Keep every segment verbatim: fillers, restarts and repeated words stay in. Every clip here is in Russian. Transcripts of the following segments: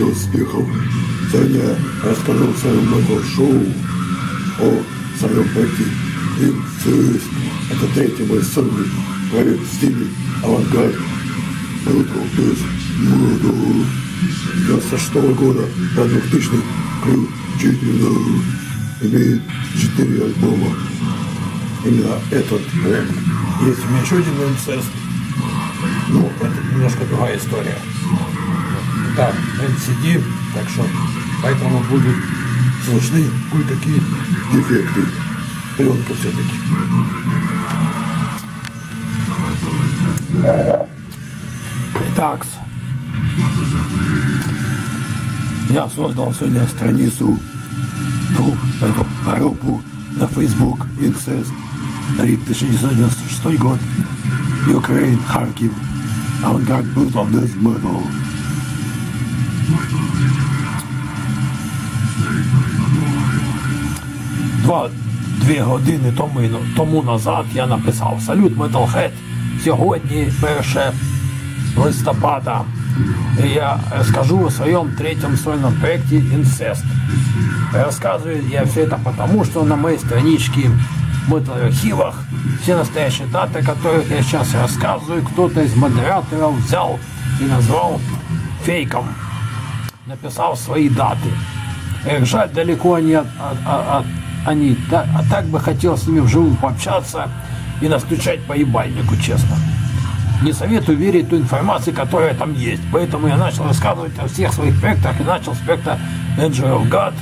добился успехов. Сегодня расскажу в своем новом шоу о своем проекте «Incest». Это третий мой сольный проект в стиле авангард. Мелодов без мелодов. девяносто шестого года до двухтысячных включительно. Имеет четыре альбома. Именно этот проект. Есть у меня еще один «Incest». Ну, это немножко другая история. Так, эн си ди, так что поэтому будут слышны кое-какие дефекты. Пленка все-таки. Итак, я создал сегодня страницу, группу на Facebook Incest, тысяча девятьсот девяносто шестой год, Украина, Харьков, авангард Metal Zone. Два, дві години тому, тому назад я написав «Салют, Metalhead!» Сьогодні першого листопада. І я скажу о своєму третьому сольному проєкті «Incest». Розказую я все це тому, що на моїй страничці в Metal-архивах все настоящие даты, о которых я сейчас рассказываю, кто-то из модераторов взял и назвал фейком. Написал свои даты. Эх, жаль, далеко они, от, от, от, они да, а так бы хотел с ними вживую пообщаться и настучать по ебальнику, честно. Не советую верить в ту информацию, которая там есть. Поэтому я начал рассказывать о всех своих проектах и начал с проекта Anger of God.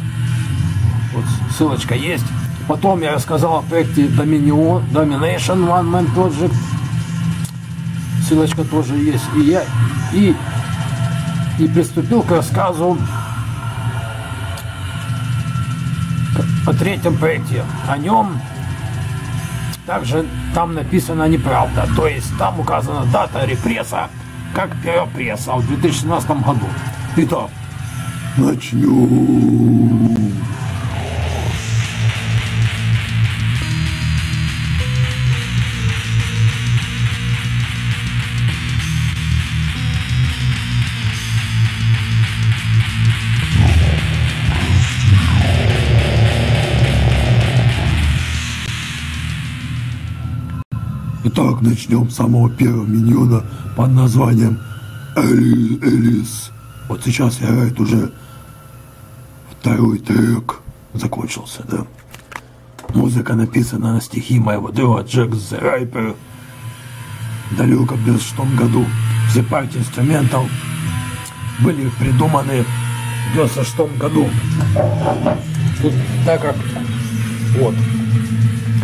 Вот ссылочка есть. Потом я рассказал о проекте Dominion, Domination One Man Project. Ссылочка тоже есть. И я и, и приступил к рассказу о третьем проекте. О нем также там написано неправда. То есть там указана дата репресса, как перепресса в две тысячи семнадцатом году. Итак, начнем. Итак, начнем с самого первого миньона под названием «Alias». Вот сейчас играет уже второй трек. Закончился, да? Музыка написана на стихи моего друга Джек Зайпер. В далеком девяносто шестом году все партии инструментов были придуманы в девяносто шестом году. Тут, так как... Вот.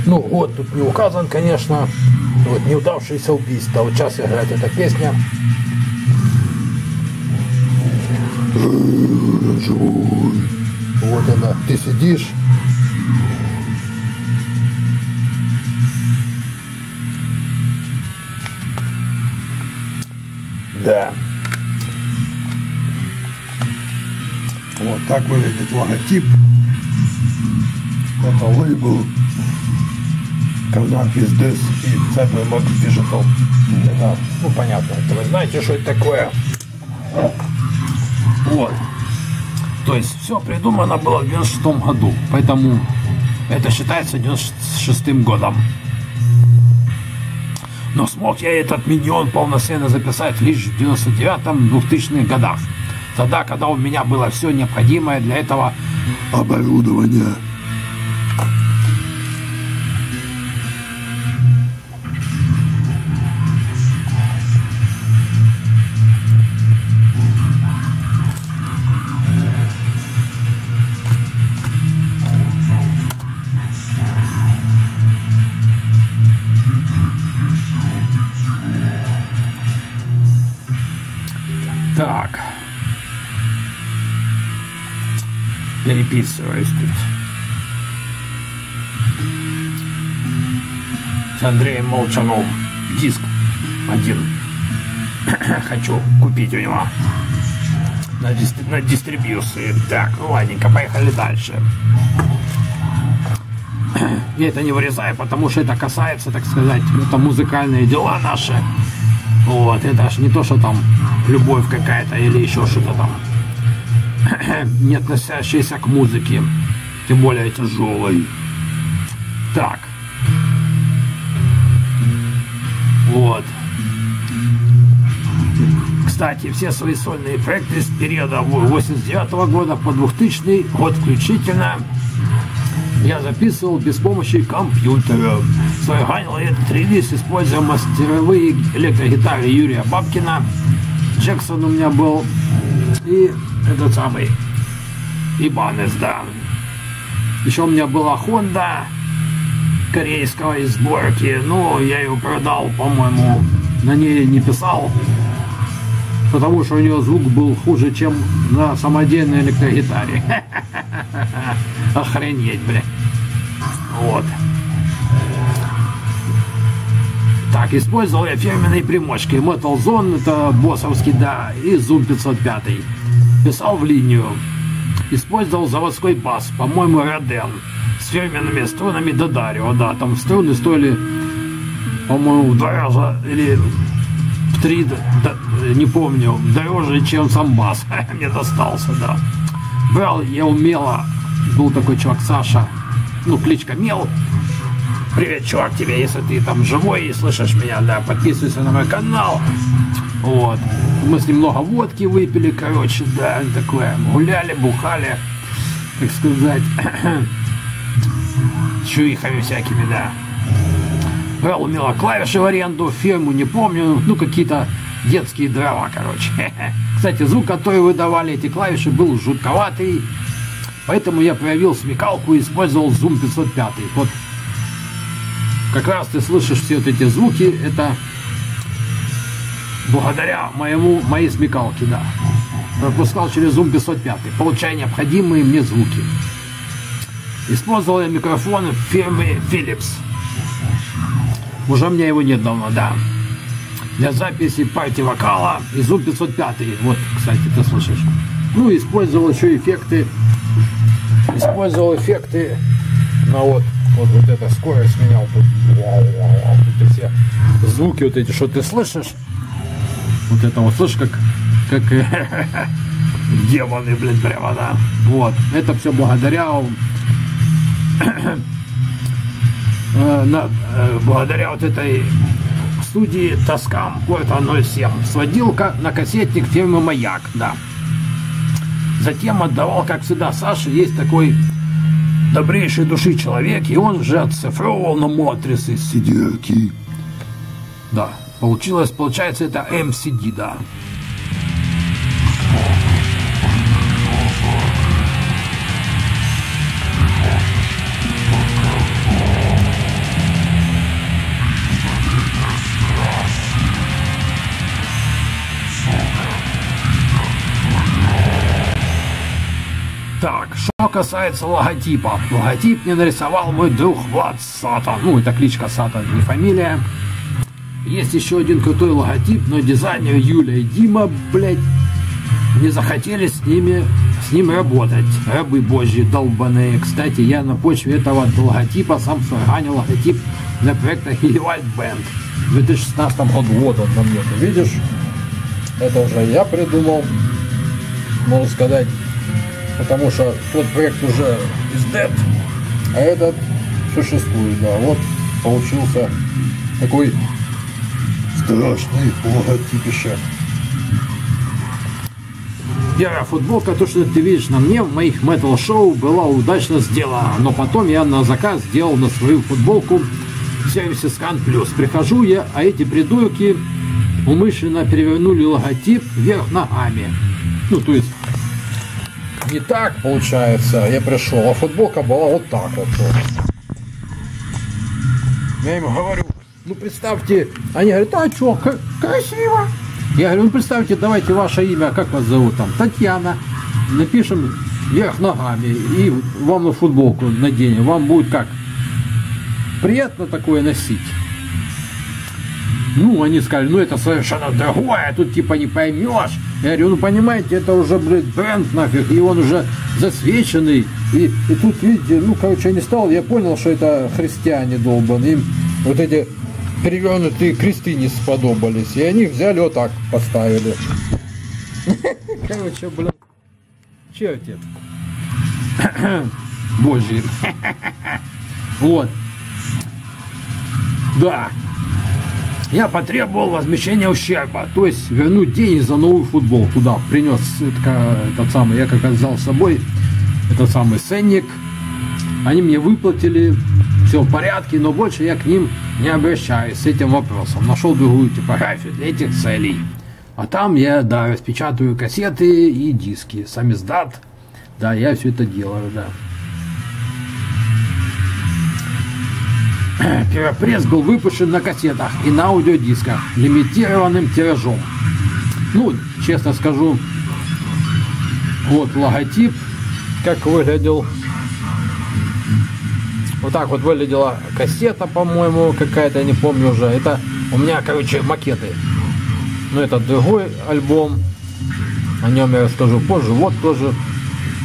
Ну, год тут не указан, конечно. Вот, неудавшееся убийство. Вот сейчас играет эта песня. Вот она. Ты сидишь. Да. Вот так выглядит логотип. Это лейбл. Когда пиздец и цепной мог диджитал. Это, ну понятно, это вы знаете, что это такое. Вот. То есть все придумано было в девяносто шестом году. Поэтому это считается девяносто шестым годом. Но смог я этот миньон полноценно записать лишь в девяносто девятом — двухтысячных годах. Тогда, когда у меня было все необходимое для этого оборудование. Так, переписываюсь тут с Андреем Молчановым. Диск один хочу купить у него на, дистри- на дистрибьюции. Так, ну ладненько, поехали дальше. Я это не вырезаю, потому что это касается, так сказать, это музыкальные дела наши. Вот, это аж не то, что там любовь какая-то или еще что-то там. не относящиеся к музыке, тем более тяжелой. Так. Вот. Кстати, все свои сольные проекты с периода восемьдесят девятого года по двухтысячный год включительно я записывал без помощи компьютера. Свайганил этот релиз, используя мастеровые электрогитары Юрия Бабкина. Джексон у меня был. И этот самый Ибанес, да. Еще у меня была Honda корейской сборки. Ну, я ее продал, по-моему. На ней не писал, потому что у нее звук был хуже, чем на самодельной электрогитаре. Охренеть, бля. Вот. Так, использовал я фирменные примочки. Metal Zone, это боссовский, да, и Zoom пятьсот пять. Писал в линию. Использовал заводской бас, по-моему, Роден. С фирменными струнами Додарио, да, там струны стоили, по-моему, в два раза или в три, да, не помню, дороже, чем сам бас. Мне достался, да. Брал я умело. Был такой чувак Саша, ну, кличка Мел. Привет, чувак, тебе, если ты там живой и слышишь меня, да, подписывайся на мой канал. Вот. Мы с ним много водки выпили, короче, да, такое. Гуляли, бухали, так сказать, чуихами всякими, да. Брал умело клавиши в аренду, фирму не помню, ну, какие-то детские дрова, короче. Кстати, звук, который выдавали эти клавиши, был жутковатый. Поэтому я проявил смекалку и использовал Zoom пятьсот пять. Вот как раз ты слышишь все вот эти звуки. Это благодаря моему, моей смекалке, да. Пропускал через Zoom пятьсот пять, получая необходимые мне звуки. Использовал я микрофон фирмы Philips. Уже у меня его нет давно, да. Для записи партии вокала. И Zoom пятьсот пять. Вот, кстати, ты слышишь. Ну, использовал еще эффекты. Использовал эффекты на вот, вот, вот это скорость менял, тут, тут все звуки вот эти, что ты слышишь, вот это вот, слышишь, как, как демоны, блин, прямо, да, вот, это все благодаря, благодаря вот этой студии Тоскам, вот оно всем, сводилка на кассетник фирмы Маяк, да. Затем отдавал, как всегда, Саше. Есть такой добрейший души человек, и он же отцифровывал на Матрис из си ди-ки. Да, получилось, получается, это эм си ди, да. Так, что касается логотипа. Логотип мне нарисовал мой друг Влад Сата. Ну, это кличка Сата, не фамилия. Есть еще один крутой логотип, но дизайнер Юлия и Дима, блядь, не захотели с ними, с ним работать. Рабы божьи долбаные. Кстати, я на почве этого логотипа сам сварганил логотип для проекта E-White Band. В две тысячи шестнадцатом году вот он на мне, ты видишь? Это уже я придумал, можно сказать. Потому что тот проект уже is dead, а этот существует, да. Вот получился такой страшный логотипище. Первая футболка, то, что ты видишь на мне, в моих метал-шоу была удачно сделана. Но потом я на заказ сделал на свою футболку в сервисе Scan Plus. Прихожу я, а эти придурки умышленно перевернули логотип вверх ногами. Ну, то есть... не так получается, я пришел, а футболка была вот так вот. Я им говорю, ну представьте, они говорят, а что, красиво. Я говорю, ну представьте, давайте ваше имя, как вас зовут там, Татьяна, напишем вверх ногами и вам на футболку наденем, вам будет как? Приятно такое носить. Ну, они сказали, ну это совершенно другое, тут типа не поймешь. Я говорю, ну понимаете, это уже, блядь, бренд нафиг, и он уже засвеченный. И, и тут, видите, ну, короче, я не стал, я понял, что это христиане долбаные. Им вот эти перевернутые кресты не сподобались, и они взяли вот так, поставили. Короче, блядь, Чей отец? Божий. Вот. Да. Я потребовал возмещения ущерба, то есть вернуть деньги за новую футболку. Туда принес этот самый, я как взял с собой этот самый ценник. Они мне выплатили, все в порядке, но больше я к ним не обращаюсь с этим вопросом. Нашел другую типографию для этих целей. А там я, да, распечатываю кассеты и диски, сам издат. Да, я все это делаю, да. Первопресс был выпущен на кассетах и на аудиодисках лимитированным тиражом. Ну, честно скажу, вот логотип, как выглядел. Вот так вот выглядела кассета, по-моему, какая-то, я не помню уже. Это у меня, короче, макеты. Но это другой альбом, о нем я расскажу позже. Вот тоже,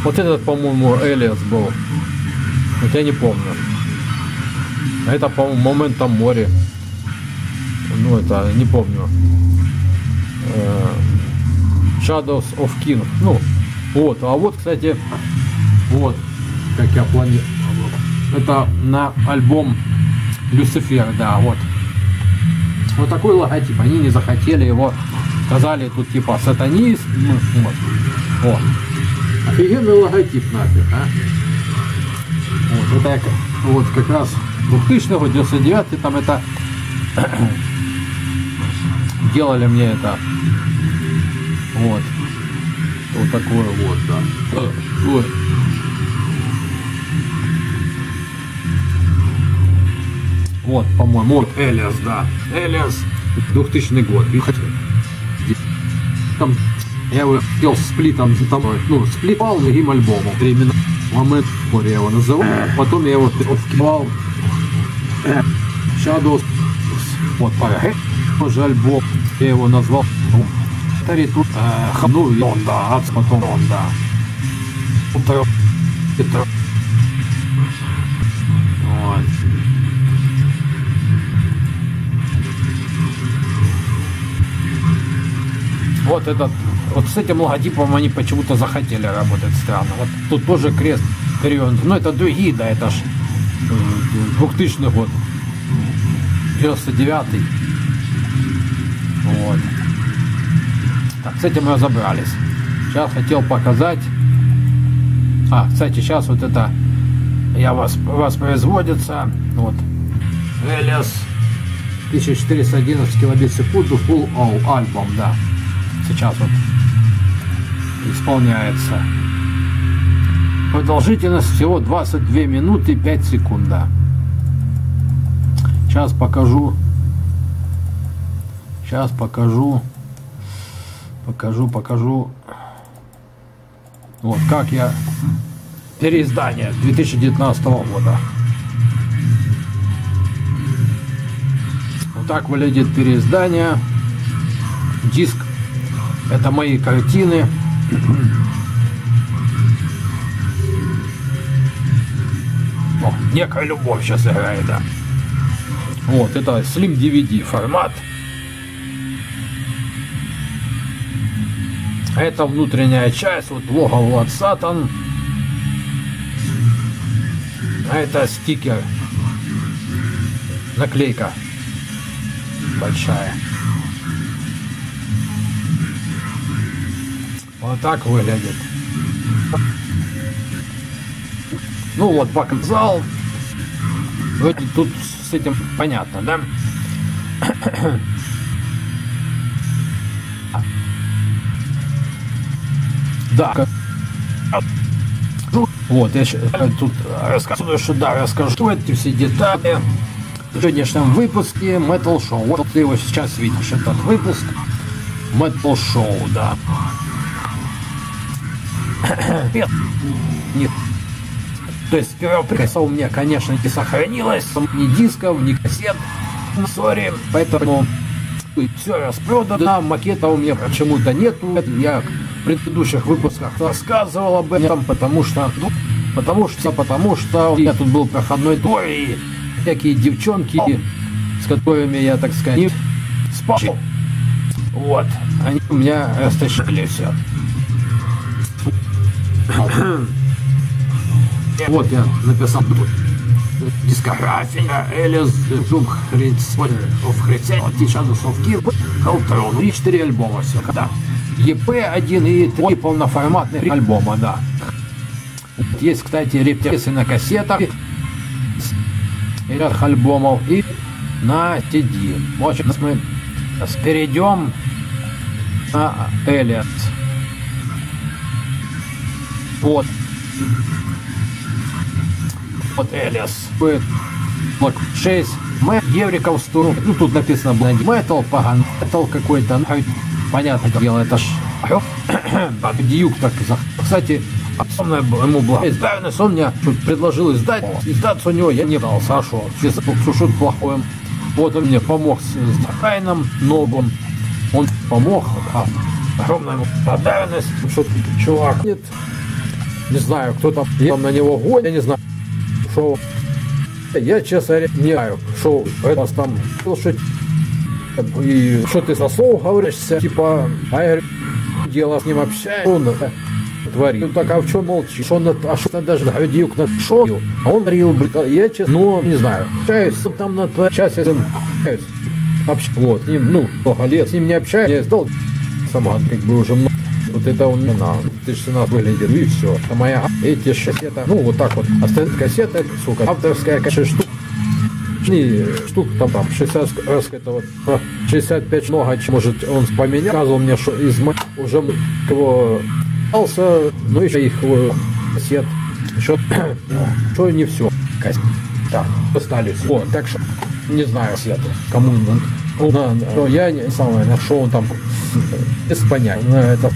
вот этот, по-моему, Alias был. Вот я не помню. Это, по-моему, Момента море. Ну, это, не помню. Shadows of King. Ну, вот. А вот, кстати, вот, как я планировал. Это на альбом Люцифер, да, вот. Вот такой логотип. Они не захотели его. Сказали, тут, типа, сатанист. Ну, вот. Вот. Офигенный логотип, нафиг, а? Вот, это вот как раз... двухтысячный, девяносто девятый, там это делали мне это вот вот такое вот, да. Вот. Вот, по-моему, вот Элиас, да, Элиас, двухтысячный год, видите, там я его делал сплитом, там, ну, сплитал другим альбомом, именно Момент я его называл, потом я его вкивал Shadows. Вот, тоже альбом, я его назвал Таритут Хану Йонда, Ац потом Йонда. Это... Вот этот, вот с этим логотипом они почему-то захотели работать странно. Вот тут тоже крест перевернут, но это другие, да, это ж двухтысячный год, девяносто девятый. Вот. Так, с этим мы разобрались. Сейчас хотел показать. А, кстати, сейчас вот это я вас воспроизводится. Вот. Элиас тысяча четыреста одиннадцать килобит в секунду, full all альбом, да. Сейчас вот исполняется. Продолжительность всего двадцать две минуты пять секунд. Да. Сейчас покажу. Сейчас покажу. Покажу, покажу. Вот как я... Переиздание две тысячи девятнадцатого года. Вот так выглядит переиздание. Диск. Это мои картины. О, некая любовь сейчас играет, да. Вот, это Slim ди ви ди формат. Это внутренняя часть, вот лого Влад Сата. А это стикер. Наклейка. Большая. Вот так выглядит. Ну вот, вокзал. Вроде тут с этим понятно, да? Да. Вот, я сейчас тут рассказываю, что да, расскажу эти все детали. В сегодняшнем выпуске Metal Show. Вот ты его сейчас видишь, этот выпуск. Metal Show, да. Нет. Нет. То есть первопресса у меня, конечно, не сохранилось, ни дисков, ни кассет, сори, поэтому все распродано, макета у меня почему-то нету, я в предыдущих выпусках рассказывал об этом, потому что, ну, потому что, потому что я тут был проходной двор, и всякие девчонки, с которыми я, так сказать, спал, вот, они у меня растащили все. Вот я написал дискография Alias Zoom пятьсот пятьдесят Халтрону и четыре альбома все, да. и пэ один и три полноформатных альбома, да. Есть, кстати, репрессы на кассетах этих альбомов и на си ди. Вот сейчас мы перейдем на Alias. Вот. Вот Alias. шесть. Мэ Евриков Стуру. Ну тут написано Metal, поган. Metal какой-то. Понятно дело, это ж Гордиюк так захотел. Кстати, огромное ему благодарность. Он мне предложил издать. Издаться у него я не дал. Сашу, что-то плохое. Вот он мне помог с Дакайном Нобом. Он помог. А, огромная ему благодарность. Что-то чувак. Нет. Не знаю, кто там, там на него гонит. Я не знаю. Шоу. Я, честно, не знаю. Шоу. Это там слушать. И что ты со слов говоришься, типа, а я говорю, дело с ним общаюсь, он это творит. Ну так, а в чем молчишь? Он это, а что даже Гордиюк на шо, а он рил, блин, я честно, ну, не знаю, общаюсь там на твоей части, общаюсь, общаюсь, вот, с ним, ну, много лет, с ним не общаюсь, я сдал, сама, как бы, уже много, вот это он не на, ты же нас выглядел, и все, а моя, эти кассета, ну, вот так вот, остальные кассеты, сука, авторская, конечно, штука. Штук там, там шестьдесят раз это вот шестьдесят пять много, может он поменял, сказал мне, что из моих уже кого остался, ну еще их сет, что что не все, так остались, вот, так что не знаю сета, кому он, но я не самое, на что он там без понятия, на это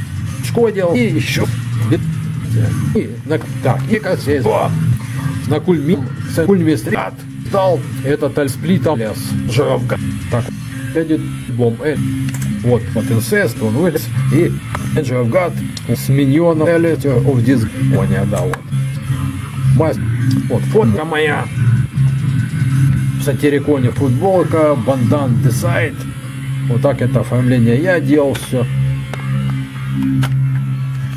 шкодил и еще и на так и как здесь на кульми с кульми стрят. Этот альсплит Alias жировка. Так, едет бомб. Вот, вот Incest, он вылез. И Anger of God с миньоном Alias of Disgonia, да, вот. Мас... Вот, фотка моя. В сатириконе футболка, бандан десайт. Вот так это оформление я делал, все.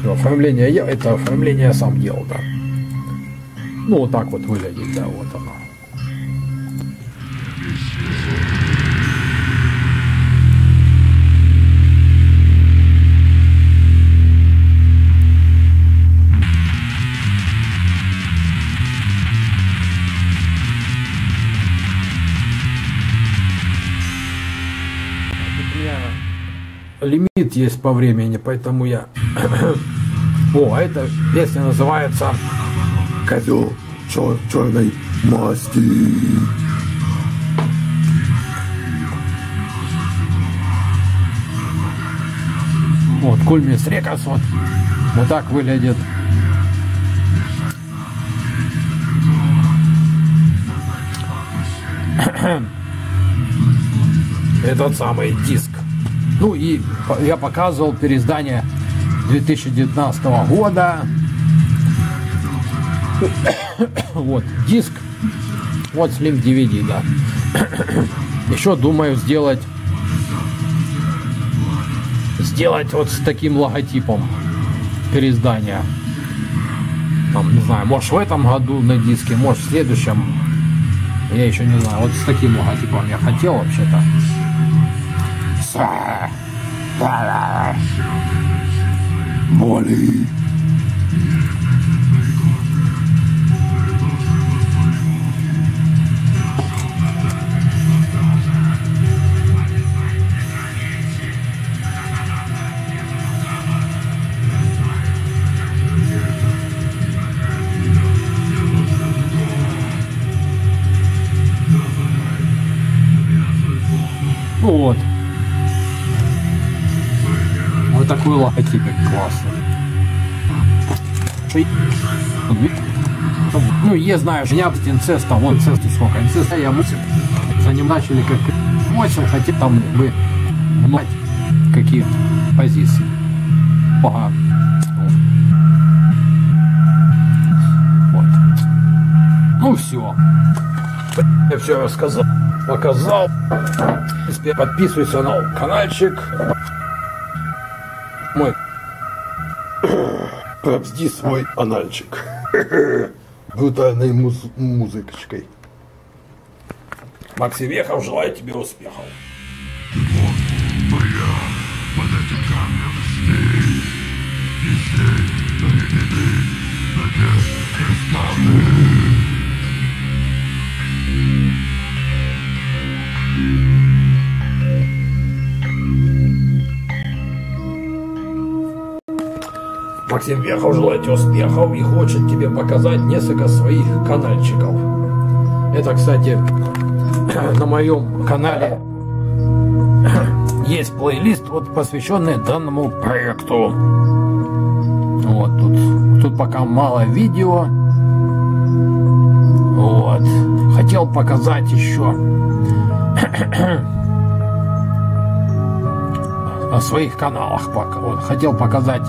Все, оформление я, это оформление я сам делал, да. Ну, вот так вот выглядит, да, вот оно. Лимит есть по времени, поэтому я... О, а эта песня называется «Козел чер- черной масти». Вот, кульмис рекас, вот, вот так выглядит. Этот самый диск. Ну и я показывал переиздание две тысячи девятнадцатого года. Вот диск. Вот Slim ди ви ди, да. Еще думаю сделать сделать вот с таким логотипом переиздания. Там, не знаю, может в этом году на диске, может в следующем. Я еще не знаю. Вот с таким логотипом я хотел вообще-то. Боли. Ну вот. Такой логотипик классный. Ну, я знаю, женя от Инцеста, вон Инцеста сколько. Инцеста я мысль. За ним начали как мысль, хотя там бы гнать какие позиции. Ага. Вот. Ну все. Я все рассказал. Показал. Подписывайся на каналчик. Мой Пробзди свой анальчик брутальной муз- музыкочкой. Максим Вехов желает тебе успехов. Ты мог бы я под этим камнем сей, и сей, но не беды, но не исправны. Максим Вехов желает успехов и хочет тебе показать несколько своих канальчиков. Это, кстати, на моем канале есть плейлист, вот, посвященный данному проекту. Вот, тут, тут пока мало видео. Вот. Хотел показать еще о своих каналах. Пока. Вот, хотел показать.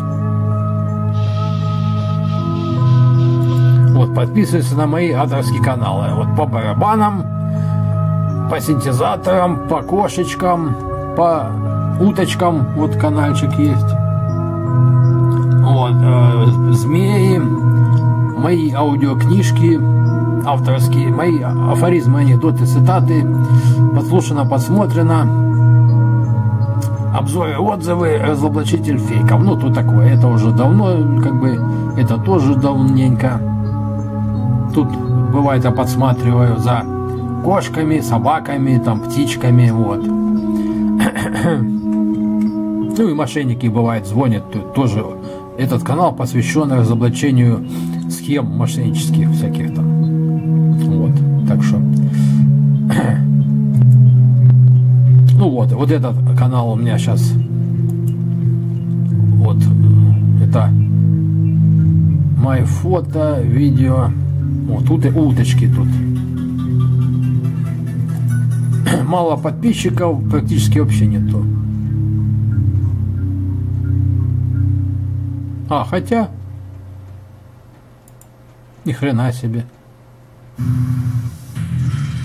Вот, подписывайся на мои авторские каналы. Вот по барабанам, по синтезаторам, по кошечкам, по уточкам. Вот канальчик есть. Вот, э, змеи, мои аудиокнижки авторские, мои афоризмы, анекдоты, цитаты. Подслушано, подсмотрено. Обзоры, отзывы, разоблачитель фейков. Ну, тут такое. Это уже давно, как бы, это тоже давненько. Тут бывает я подсматриваю за кошками, собаками, там птичками, вот. Ну и мошенники бывают звонят, тут тоже этот канал посвящен разоблачению схем мошеннических всяких там. Вот, так что. Ну вот, вот этот канал у меня сейчас. Вот это мои фото, видео. Вот тут и уточки тут. Мало подписчиков, практически вообще нету. А, хотя. Ни хрена себе.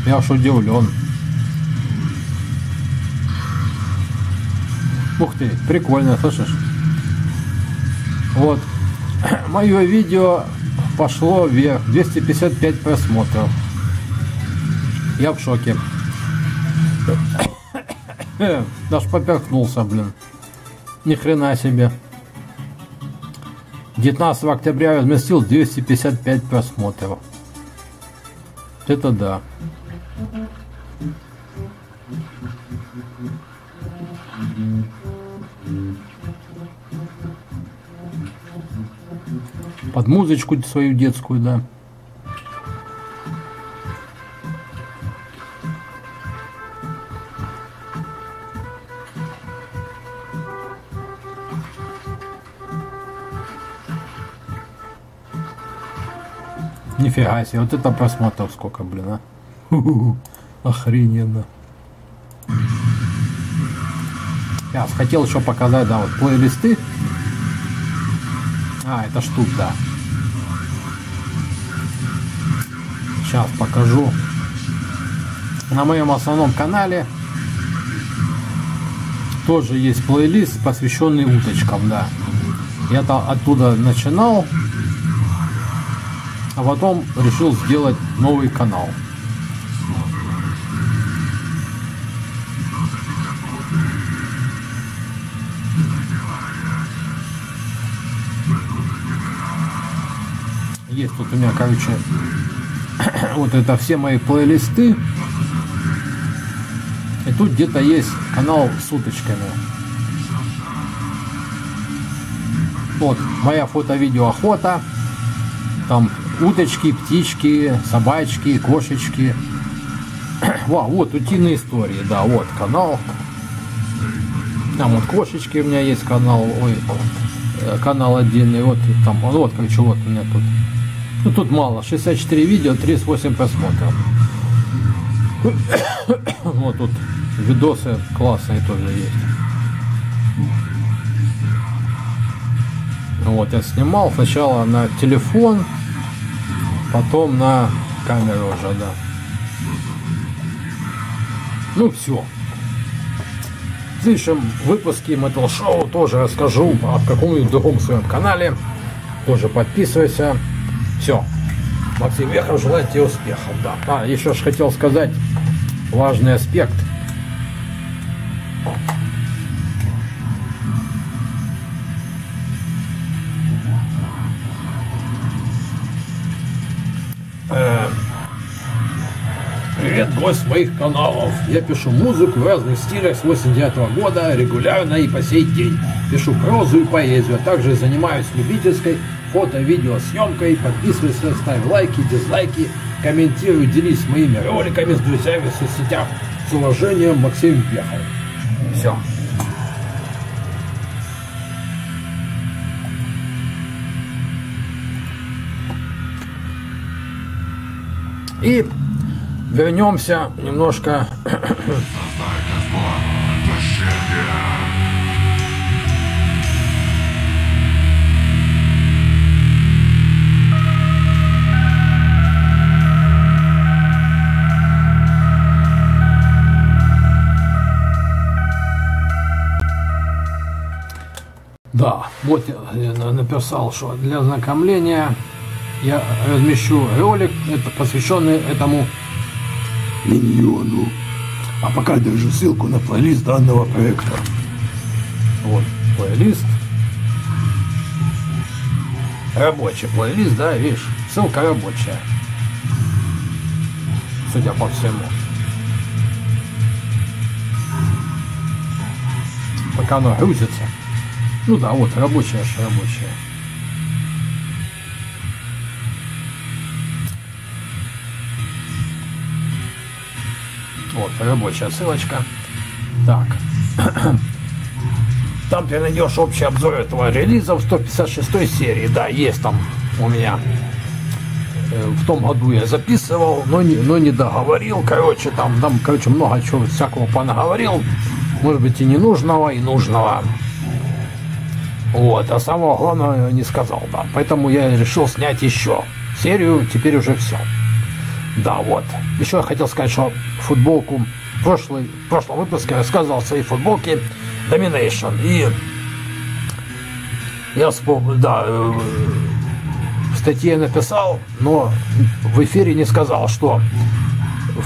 Я уж удивлен. Ух ты, прикольно, слышишь? Вот. Мое видео пошло вверх, двести пятьдесят пять просмотров. Я в шоке. Даже поперхнулся, блин. Ни хрена себе. девятнадцатого октября я разместил двести пятьдесят пять просмотров. Это да. Под музычку свою детскую, да. Нифига себе, вот это просмотров сколько, блин, а. Охрененно. Я хотел еще показать, да, вот плейлисты. А, это штук, да. Сейчас покажу. На моем основном канале тоже есть плейлист, посвященный уточкам, да. Я там оттуда начинал, а потом решил сделать новый канал. Есть тут у меня, короче, вот это все мои плейлисты. И тут где-то есть канал с уточками. Вот, моя фото-видео охота. Там уточки, птички, собачки, кошечки. Во, вот утиные истории, да, вот канал. Там вот кошечки у меня есть канал, ой, канал отдельный. Вот там, вот, короче, вот у меня тут. Ну тут мало, шестьдесят четыре видео, тридцать восемь просмотров. Вот тут видосы классные тоже есть. Вот я снимал сначала на телефон, потом на камеру уже, да. Ну все. В следующем выпуске Metal Show тоже расскажу о каком-нибудь другом своем канале. тоже подписывайся. Все. Максим Вехов желает тебе успехов. Да. А, еще ж хотел сказать важный аспект. Привет, гость моих каналов. Я пишу музыку в разных стилях с восемьдесят девятого года, регулярно и по сей день. Пишу прозу и поэзию, а также занимаюсь любительской фото-видеосъемкой. Подписывайся, ставь лайки, дизлайки, комментируй, делись моими роликами с друзьями в соцсетях. С уважением, Максим Вехов. Все. И вернемся немножко да, вот я написал, что для ознакомления я размещу ролик, это посвященный этому миньону. А пока держу ссылку на плейлист данного проекта. Вот плейлист. Рабочий плейлист, да, видишь? Ссылка рабочая. Судя по всему. Пока оно грузится. Ну да, вот рабочая аж рабочая. Вот, рабочая ссылочка. Так. Там ты найдешь общий обзор этого релиза в сто пятьдесят шестой серии. Да, есть там у меня. В том году я записывал, но не, но не договорил. Короче, там, там, короче, много чего всякого понаговорил. Может быть, и ненужного, и нужного. Вот, а самого главного не сказал, да. Поэтому я решил снять еще серию, теперь уже все. Да, вот. Еще я хотел сказать, что футболку в, прошлый, в прошлом выпуске рассказывал о своей футболке Доминейшн. И я вспомнил, да, э, в статье написал, но в эфире не сказал, что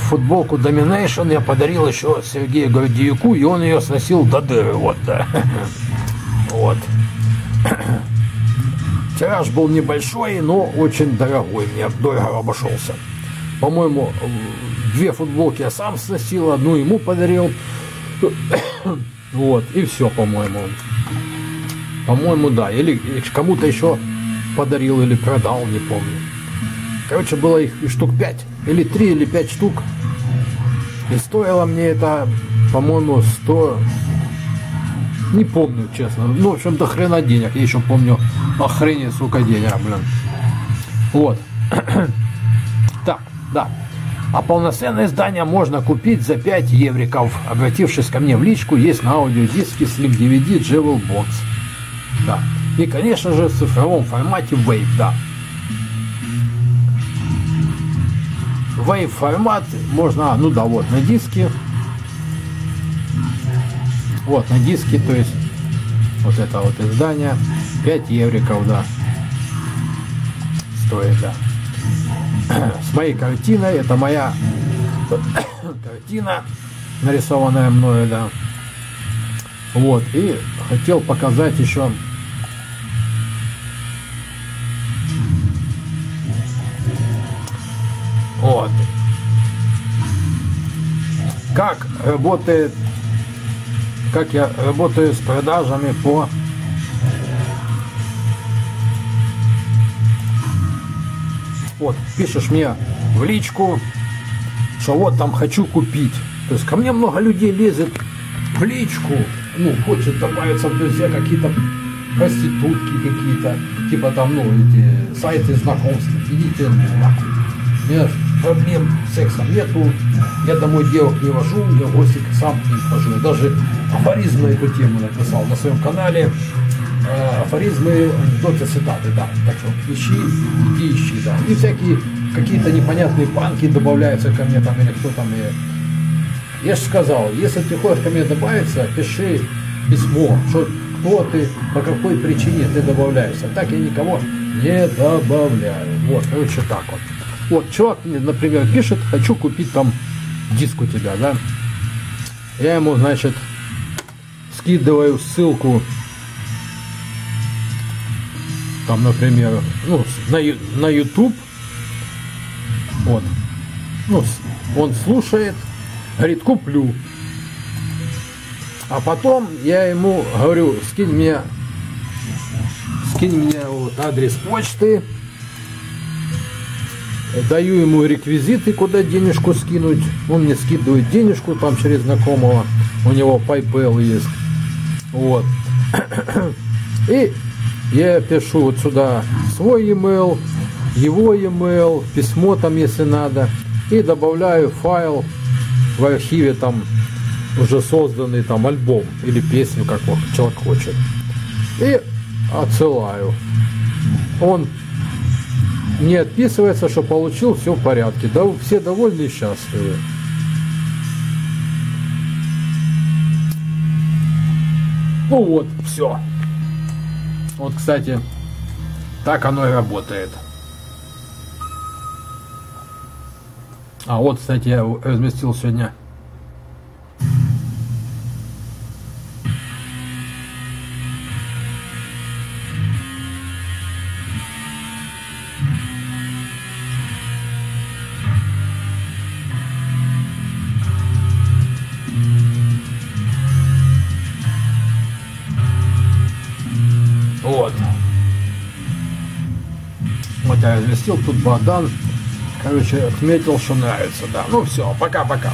футболку Доминейшн я подарил еще Сергею Гордиюку, и он ее сносил до дыры. Вот, да. Вот. Тираж был небольшой, но очень дорогой. Мне дорого обошелся. По-моему, две футболки я сам сносил, одну ему подарил. Вот, и все, по-моему. По-моему, да. Или, или кому-то еще подарил или продал, не помню. Короче, было их штук пять. Или три, или пять штук. И стоило мне это, по-моему, сто... Не помню, честно. Ну, в общем, до хрена денег. Я еще помню, охренеть, сука, денег, блин. Вот. Да. А полноценное издание можно купить за пять евриков, обратившись ко мне в личку. Есть на аудиодиске, слик ди ви ди, Jewel Box. Да. И, конечно же, в цифровом формате Wave, да. Wave формат можно, ну да, вот на диске. Вот на диске, то есть вот это вот издание пять евриков, да. Стоит, да. С моей картиной, это моя картина, нарисованная мною, да. Вот, и хотел показать еще вот как работает, как я работаю с продажами по вот, пишешь мне в личку, что вот там хочу купить. То есть ко мне много людей лезет в личку, ну, хочет добавиться в друзья какие-то проститутки какие-то, типа там, ну, эти сайты знакомств, идите нахуй. У меня проблем с сексом нету, я домой девок не вожу, я в гости сам не хожу. Я даже афоризмы эту тему написал на своем канале. Афоризмы, анекдоты, цитаты, да. Так что ищи, иди ищи, да. И всякие какие-то непонятные панки добавляются ко мне там или кто там. И... Я же сказал, если ты хочешь ко мне добавиться, пиши письмо, что кто ты, по какой причине ты добавляешься. Так я никого не добавляю. Вот, короче, так вот. Вот, чувак мне, например, пишет, хочу купить там диск у тебя, да? Я ему, значит, скидываю ссылку, там, например, ну, на, на YouTube. Вот. Ну, он слушает, говорит, куплю. А потом я ему говорю, скинь мне, скинь мне вот адрес почты. Даю ему реквизиты, куда денежку скинуть. Он мне скидывает денежку там через знакомого. У него PayPal есть. Вот. И я пишу вот сюда свой e-mail, его e-mail, письмо там, если надо. И добавляю файл в архиве, там уже созданный там альбом или песню, как человек хочет. И отсылаю. Он не отписывается, что получил, все в порядке. Да, все довольны и счастливы. Ну вот, все. Вот, кстати, так оно и работает. А вот, кстати, я разместил сегодня разместил тут бадан, короче, отметил, что нравится, да. Ну все, пока-пока.